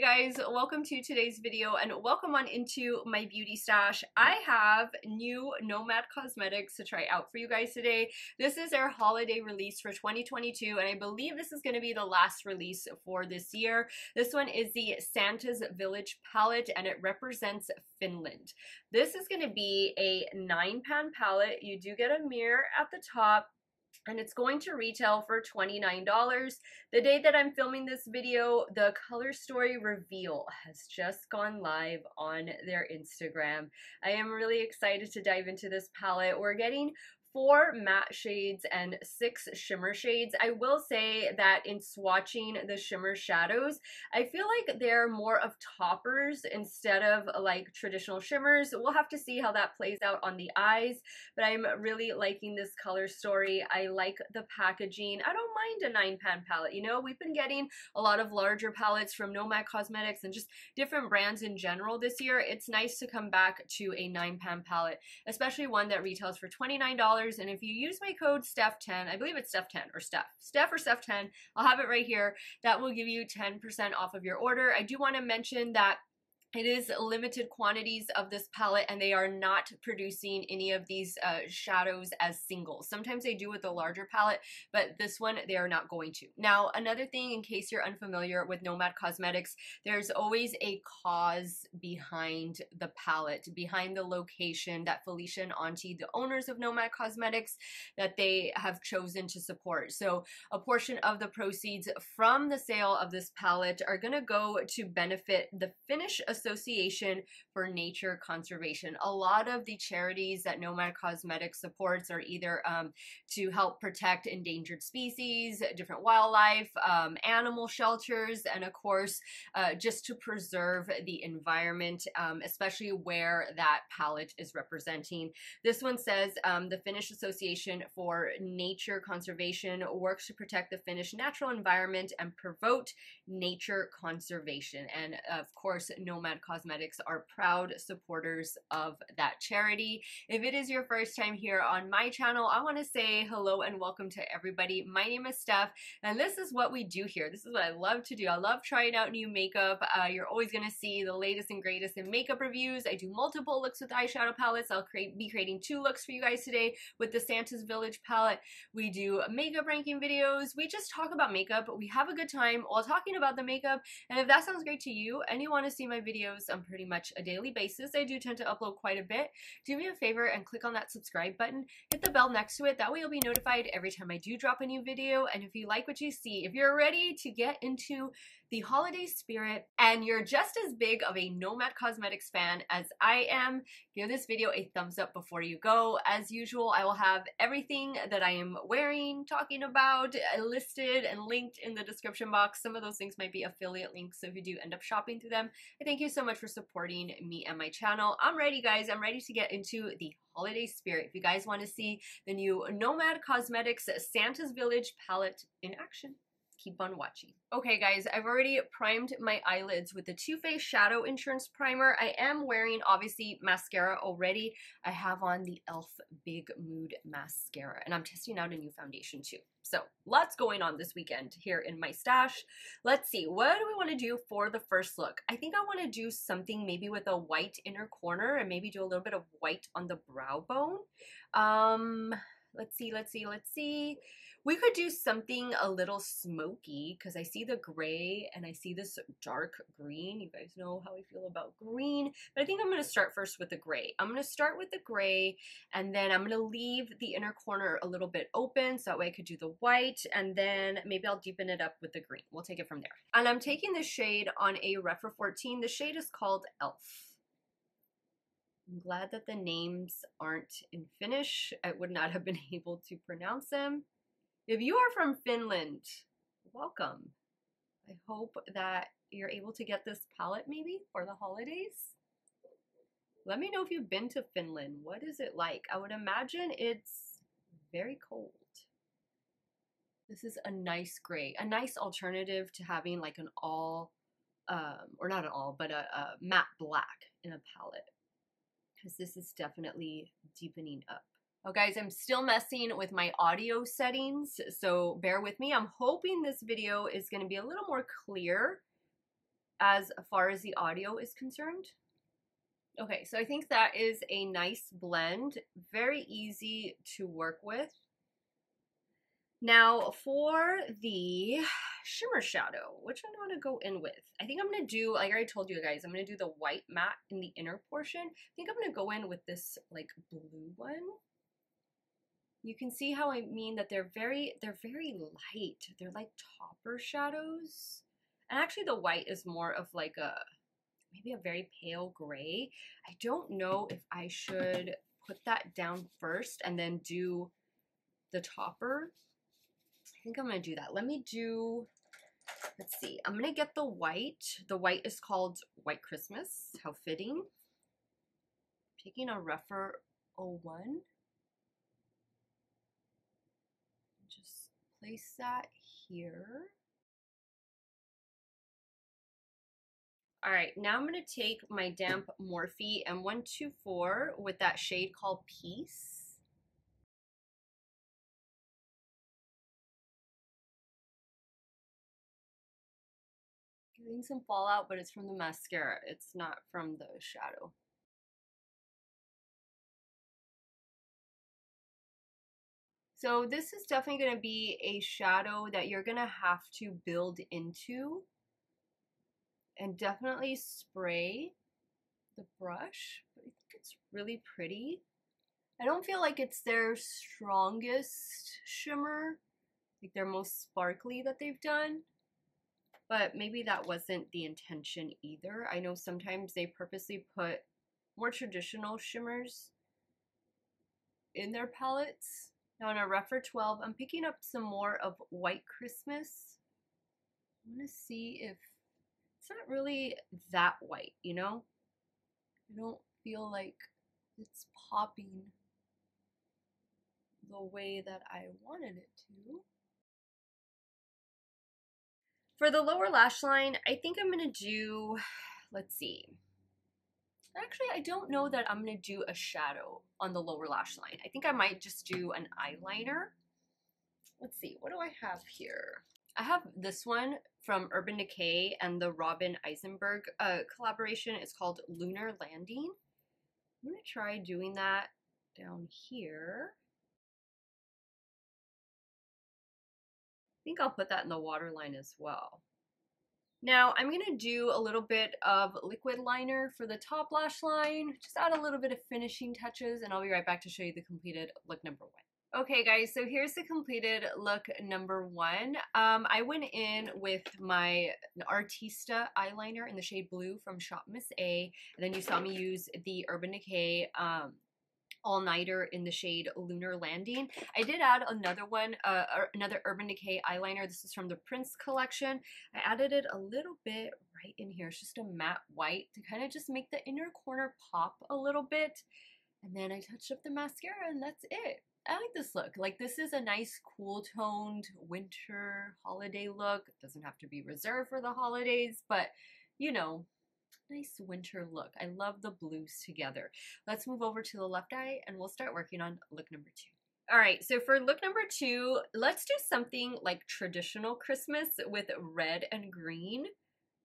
Hi guys, welcome to today's video and welcome on into my beauty stash. I have new Nomad Cosmetics to try out for you guys today. This is their holiday release for 2022 and I believe this is going to be the last release for this year. This one is the Santa's Village palette and it represents Finland. This is going to be a 9-pan palette. You do get a mirror at the top. And it's going to retail for $29. The day that I'm filming this video, the color story reveal has just gone live on their Instagram. I am really excited to dive into this palette. We're getting 4 matte shades and 6 shimmer shades. I will say that in swatching the shimmer shadows, I feel like they're more of toppers instead of like traditional shimmers. We'll have to see how that plays out on the eyes, but I'm really liking this color story. I like the packaging. I don't mind a 9-pan palette. You know, we've been getting a lot of larger palettes from Nomad Cosmetics and just different brands in general this year. It's nice to come back to a 9-pan palette, especially one that retails for $29. And if you use my code STEF10, I believe it's STEF10 or STEF10, I'll have it right here. That will give you 10% off of your order. I do want to mention that it is limited quantities of this palette and they are not producing any of these shadows as singles. Sometimes they do with the larger palette, but this one they are not going to. Now, another thing, in case you're unfamiliar with Nomad Cosmetics, there's always a cause behind the palette, behind the location that Felicia and Antti, the owners of Nomad Cosmetics, that they have chosen to support. So a portion of the proceeds from the sale of this palette are going to go to benefit the Finnish Association for Nature Conservation. A lot of the charities that Nomad Cosmetics supports are either to help protect endangered species, different wildlife, animal shelters, and of course just to preserve the environment, especially where that palette is representing. This one says the Finnish Association for Nature Conservation works to protect the Finnish natural environment and promote nature conservation. And of course, Nomad Cosmetics are proud supporters of that charity. If it is your first time here on my channel, I want to say hello and welcome to everybody. My name is Steph and this is what we do here. This is what I love to do. I love trying out new makeup. You're always going to see the latest and greatest in makeup reviews. I do multiple looks with eyeshadow palettes. I'll be creating 2 looks for you guys today with the Santa's Village palette. We do makeup ranking videos. We just talk about makeup. We have a good time while talking about the makeup. And if that sounds great to you and you want to see my videos on pretty much a daily basis, I do tend to upload quite a bit, do me a favor and click on that subscribe button, hit the bell next to it, that way you'll be notified every time I do drop a new video. And if you like what you see, if you're ready to get into the holiday spirit and you're just as big of a Nomad Cosmetics fan as I am, give this video a thumbs up before you go. As usual, I will have everything that I am wearing, talking about, listed and linked in the description box. Some of those things might be affiliate links, so if you do end up shopping through them, I thank you so much for supporting me and my channel. I'm ready, guys. I'm ready to get into the holiday spirit. If you guys want to see the new Nomad Cosmetics Santa's Village palette in action, keep on watching. Okay guys, I've already primed my eyelids with the Too Faced Shadow Insurance Primer. I am wearing, obviously, mascara already. I have on the ELF Big Mood Mascara, and I'm testing out a new foundation too. So lots going on this weekend here in my stash. Let's see, what do we want to do for the first look? I think I want to do something maybe with a white inner corner and maybe do a little bit of white on the brow bone. Let's see. We could do something a little smoky because I see the gray and I see this dark green. You guys know how I feel about green, but I think I'm going to start first with the gray. I'm going to start with the gray and then I'm going to leave the inner corner a little bit open so that way I could do the white and then maybe I'll deepen it up with the green. We'll take it from there. And I'm taking this shade on a Refer 14. The shade is called ELF. I'm glad that the names aren't in Finnish. I would not have been able to pronounce them. If you are from Finland, welcome. I hope that you're able to get this palette maybe for the holidays. Let me know if you've been to Finland. What is it like? I would imagine it's very cold. This is a nice gray, a nice alternative to having like an all, or not an all, but a matte black in a palette. Because this is definitely deepening up. Oh guys, I'm still messing with my audio settings, so bear with me. I'm hoping this video is going to be a little more clear as far as the audio is concerned. Okay, so I think that is a nice blend, very easy to work with. Now for the shimmer shadow, which one do I want to go in with? I think I'm going to do, like I already told you guys, I'm going to do the white matte in the inner portion. I think I'm going to go in with this like blue one. You can see how I mean that they're very light. They're like topper shadows. And actually the white is more of like a, maybe a very pale gray. I don't know if I should put that down first and then do the topper. I think I'm going to do that. Let me do, let's see, I'm going to get the white. The white is called White Christmas. How fitting. Taking a rougher 01. Just place that here. All right, now I'm going to take my damp Morphe M124 with that shade called Peace. Getting some fallout, but it's from the mascara. It's not from the shadow. So this is definitely going to be a shadow that you're going to have to build into and definitely spray the brush. I think it's really pretty. I don't feel like it's their strongest shimmer, like their most sparkly that they've done, but maybe that wasn't the intention either. I know sometimes they purposely put more traditional shimmers in their palettes. Now on a rougher 12, I'm picking up some more of White Christmas. I want to see if it's not really that white, you know? I don't feel like it's popping the way that I wanted it to. For the lower lash line, I think I'm going to do, let's see. Actually, I don't know that I'm going to do a shadow on the lower lash line. I think I might just do an eyeliner. Let's see, what do I have here? I have this one from Urban Decay and the Robin Eisenberg collaboration. It's called Lunar Landing. I'm going to try doing that down here. I think I'll put that in the waterline as well. Now I'm going to do a little bit of liquid liner for the top lash line, just add a little bit of finishing touches, and I'll be right back to show you the completed look number one. Okay guys, so here's the completed look number one. I went in with my Artista eyeliner in the shade Blue from Shop Miss A, and then you saw me use the Urban Decay all-nighter in the shade Lunar Landing. I did add another one, another Urban Decay eyeliner. This is from the Prince collection. I added it a little bit right in here. It's just a matte white to kind of just make the inner corner pop a little bit. And then I touched up the mascara and that's it. I like this look. Like this is a nice cool toned winter holiday look. It doesn't have to be reserved for the holidays, but you know, nice winter look. I love the blues together. Let's move over to the left eye and we'll start working on look number two. All right, so for look number two, let's do something like traditional Christmas with red and green.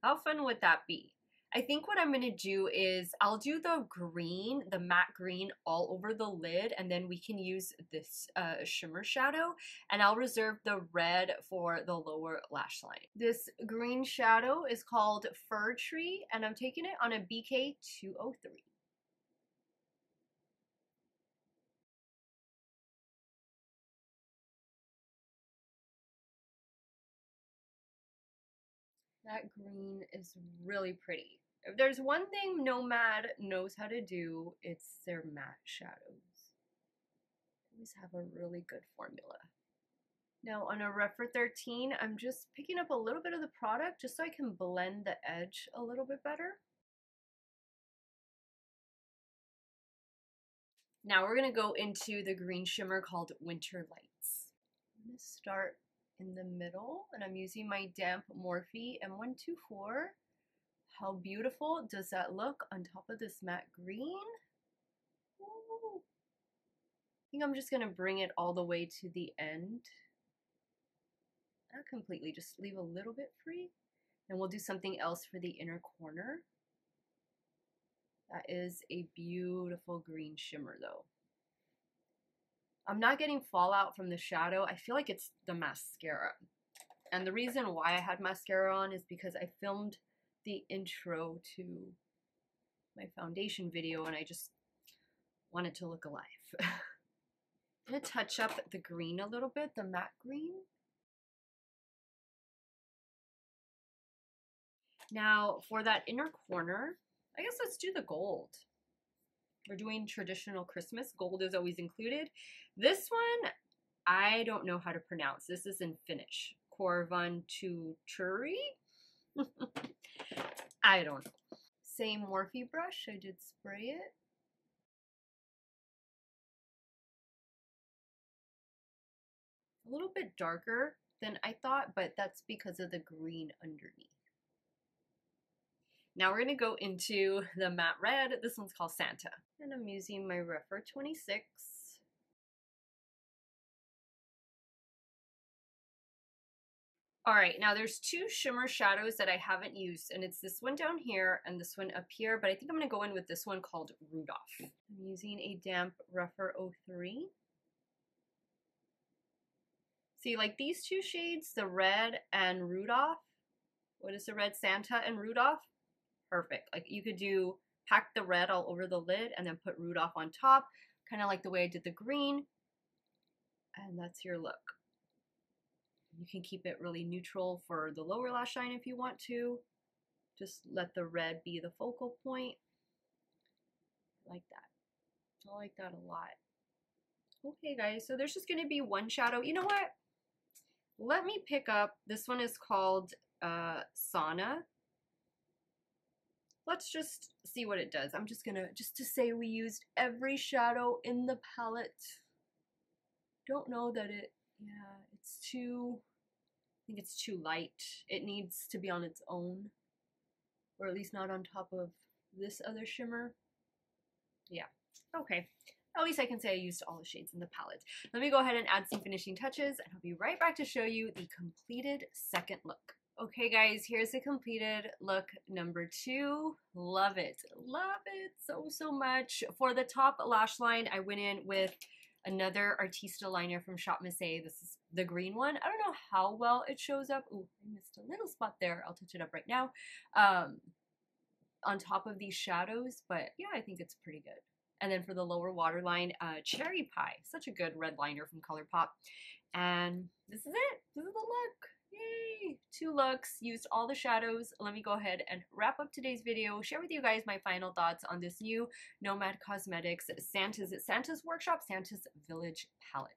How fun would that be? I think what I'm going to do is I'll do the green, the matte green all over the lid, and then we can use this shimmer shadow, and I'll reserve the red for the lower lash line. This green shadow is called Fir Tree, and I'm taking it on a BK 203. That green is really pretty. If there's one thing Nomad knows how to do, it's their matte shadows. They always have a really good formula. Now on a rougher 13, I'm just picking up a little bit of the product just so I can blend the edge a little bit better. Now we're going to go into the green shimmer called Winter Lights. I'm going to start in the middle, and I'm using my damp Morphe M124. How beautiful does that look on top of this matte green? Ooh. I think I'm just going to bring it all the way to the end. Not completely, just leave a little bit free. Then we'll do something else for the inner corner. That is a beautiful green shimmer though. I'm not getting fallout from the shadow. I feel like it's the mascara. And the reason why I had mascara on is because I filmed the intro to my foundation video and I just wanted to look alive. I'm gonna touch up the green a little bit, the matte green. Now for that inner corner, I guess let's do the gold. We're doing traditional Christmas. Gold is always included. This one, I don't know how to pronounce. This is in Finnish. Korvantuchuri? I don't know. Same Morphe brush. I did spray it. A little bit darker than I thought, but that's because of the green underneath. Now we're gonna go into the matte red. This one's called Santa. And I'm using my Refer 26. All right, now there's two shimmer shadows that I haven't used, and it's this one down here and this one up here, but I think I'm gonna go in with this one called Rudolph. I'm using a damp Refer 03. See, like these two shades, the red and Rudolph. What is the red? Santa and Rudolph? Perfect. Like you could do pack the red all over the lid and then put Rudolph on top, kind of like the way I did the green, and that's your look. You can keep it really neutral for the lower lash line if you want to. Just let the red be the focal point. I like that. I like that a lot. Okay guys, so there's just going to be one shadow. You know what? Let me pick up, this one is called Sauna. Let's just see what it does. I'm just gonna, just to say we used every shadow in the palette. Don't know that it, yeah, it's too, I think it's too light. It needs to be on its own, or at least not on top of this other shimmer. Yeah, okay. At least I can say I used all the shades in the palette. Let me go ahead and add some finishing touches and I'll be right back to show you the completed second look. Okay guys, here's the completed look number two. Love it. Love it so, so much. For the top lash line, I went in with another Artista liner from Shop Miss A. This is the green one. I don't know how well it shows up. Ooh, I missed a little spot there. I'll touch it up right now. On top of these shadows, but yeah, I think it's pretty good. And then for the lower waterline, Cherry Pie. Such a good red liner from ColourPop. And this is it. This is the look. Yay! Two looks, used all the shadows. Let me go ahead and wrap up today's video, share with you guys my final thoughts on this new Nomad Cosmetics Santa's Workshop, Santa's Village palette.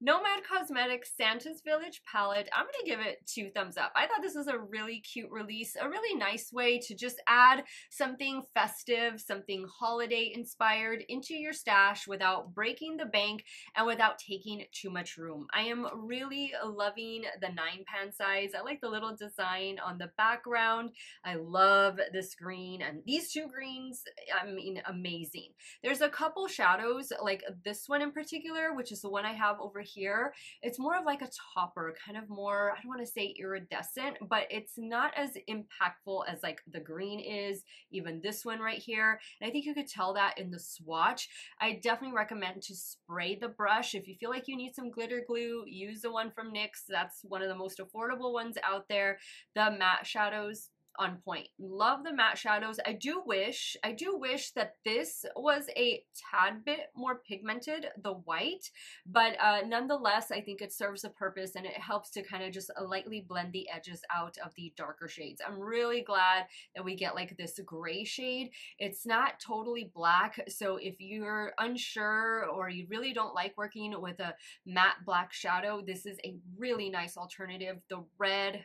Nomad Cosmetics Santa's Village palette, I'm gonna give it 2 thumbs up. I thought this was a really cute release, a really nice way to just add something festive, something holiday inspired into your stash without breaking the bank and without taking too much room. I am really loving the 9-pan size. I like the little design on the background. I love this green and these two greens, I mean, amazing. There's a couple shadows, like this one in particular, which is the one I have over here. It's more of like a topper, kind of more, I don't want to say iridescent, but it's not as impactful as like the green is, even this one right here. And I think you could tell that in the swatch. I definitely recommend to spray the brush. If you feel like you need some glitter glue, use the one from NYX. That's one of the most affordable ones out there. The matte shadows, on point. Love the matte shadows. I do wish that this was a tad bit more pigmented, the white, but nonetheless, I think it serves a purpose and it helps to kind of just lightly blend the edges out of the darker shades. I'm really glad that we get like this gray shade. It's not totally black, so if you're unsure or you really don't like working with a matte black shadow, this is a really nice alternative. The red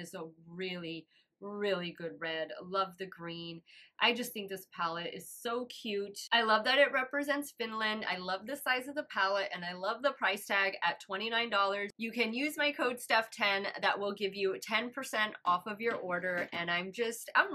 is a really Really good red. Love the green. I just think this palette is so cute. I love that it represents Finland. I love the size of the palette, and I love the price tag at $29. You can use my code STEPH10. That will give you 10% off of your order. And I'm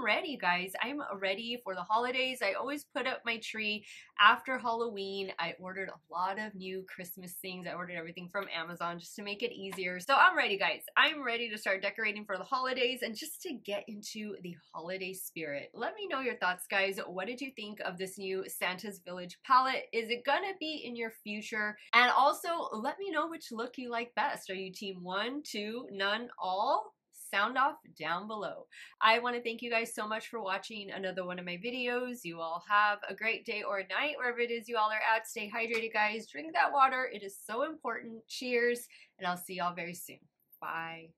ready, guys. I'm ready for the holidays. I always put up my tree after Halloween. I ordered a lot of new Christmas things. I ordered everything from Amazon just to make it easier. So I'm ready, guys. I'm ready to start decorating for the holidays and just to get into the holiday spirit. Let me know your thoughts, guys. What did you think of this new Santa's Village palette? Is it gonna be in your future? And also, let me know which look you like best. Are you team 1, 2, none, all? Sound off down below. I want to thank you guys so much for watching another one of my videos. You all have a great day or night, wherever it is you all are at. Stay hydrated, guys. Drink that water. It is so important. Cheers, and I'll see y'all very soon. Bye.